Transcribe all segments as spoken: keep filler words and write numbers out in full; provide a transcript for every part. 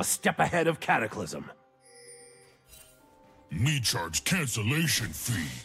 A step ahead of Cataclysm. Me charge cancellation fee.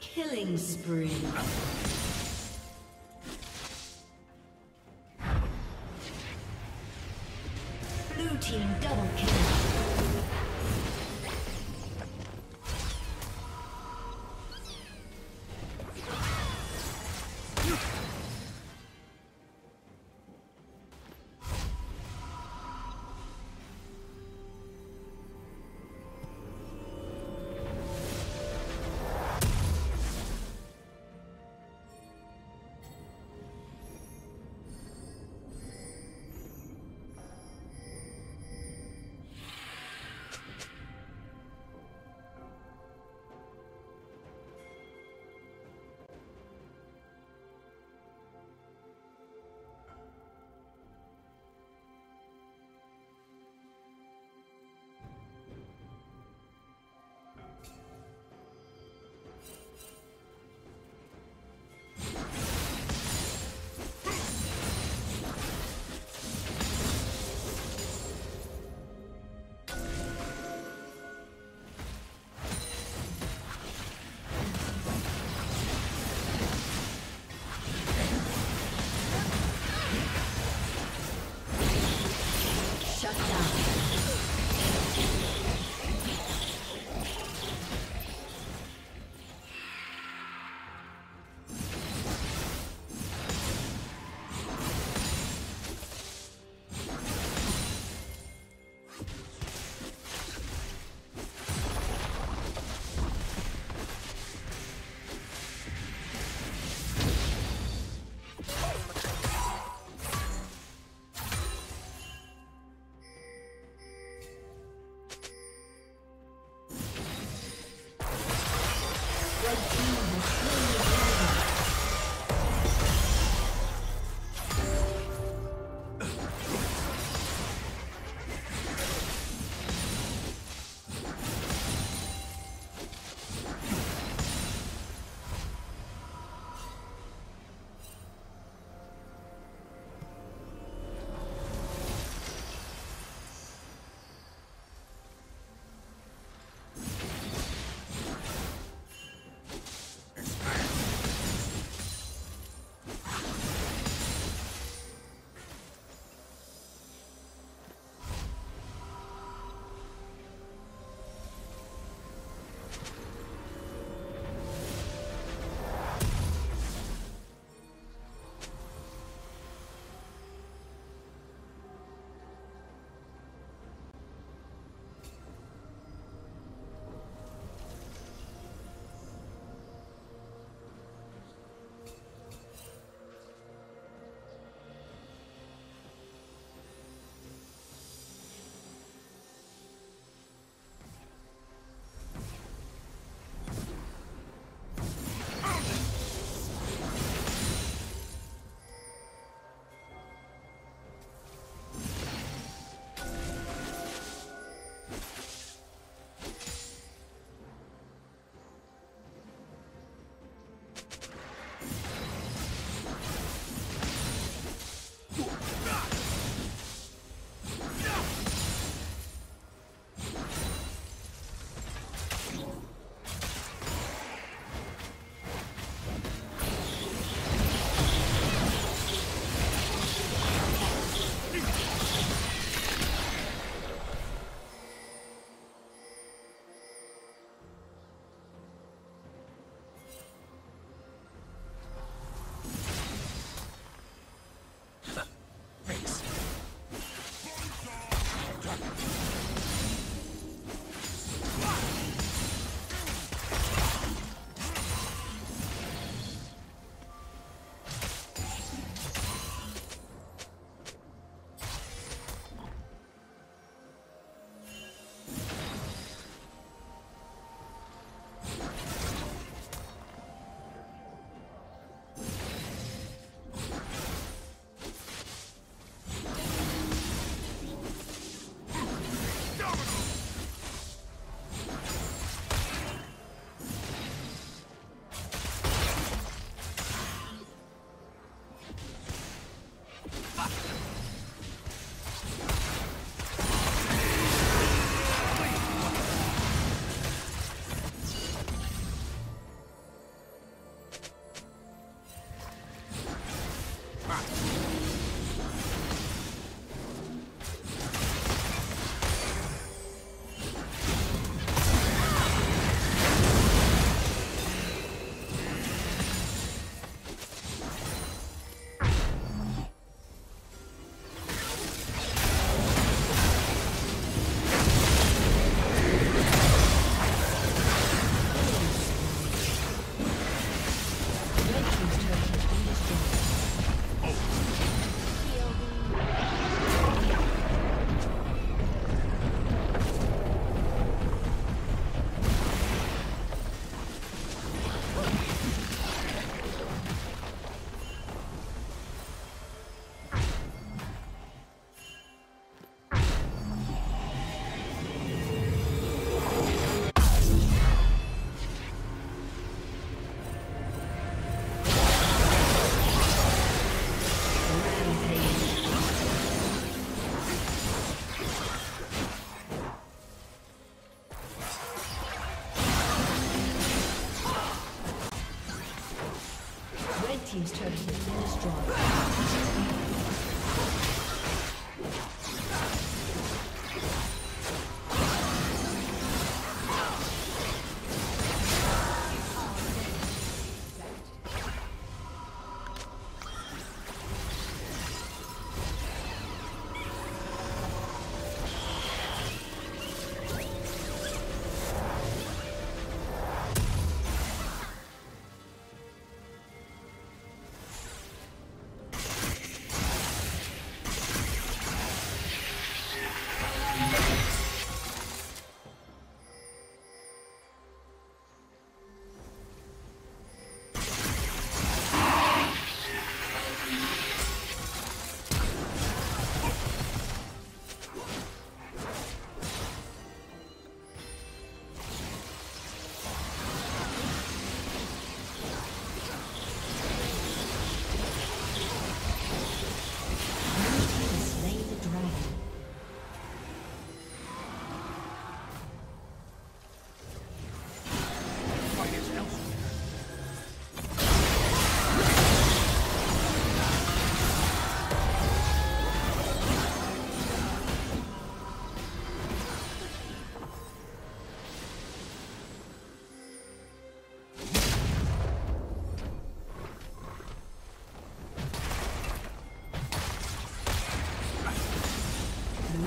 Killing spree. Blue team double kill.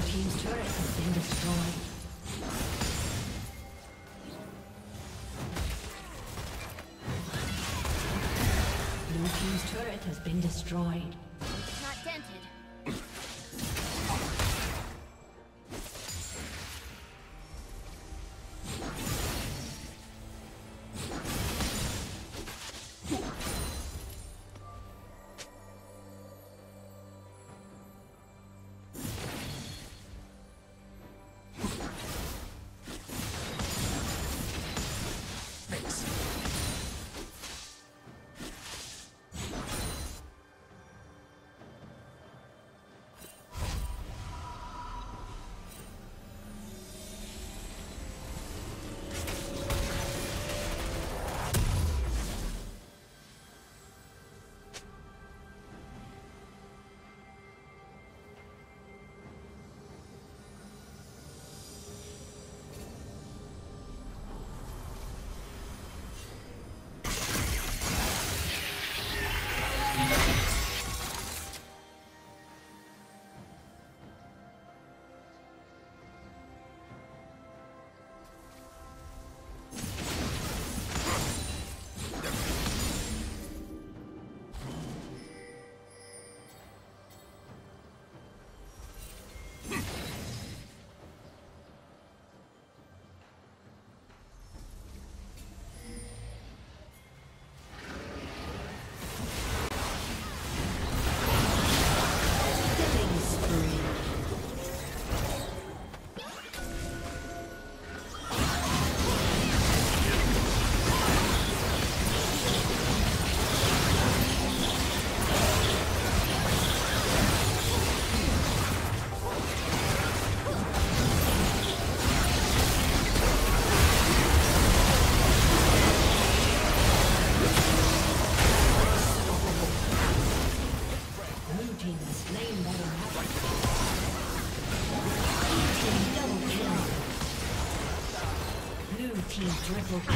team's turret has been destroyed. Blue team's turret has been destroyed. It's not dented. Triple kill.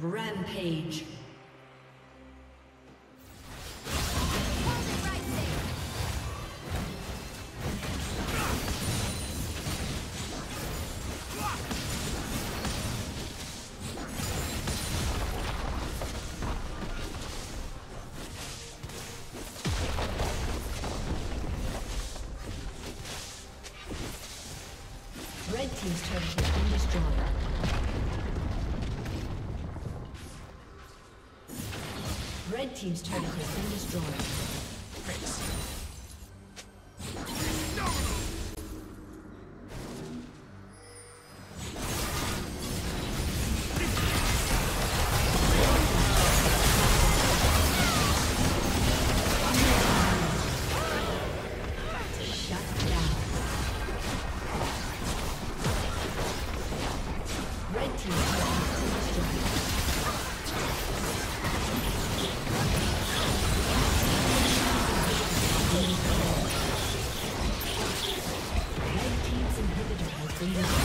Rampage. Team's turret has been destroyed. Red team's turret has been destroyed. Yeah.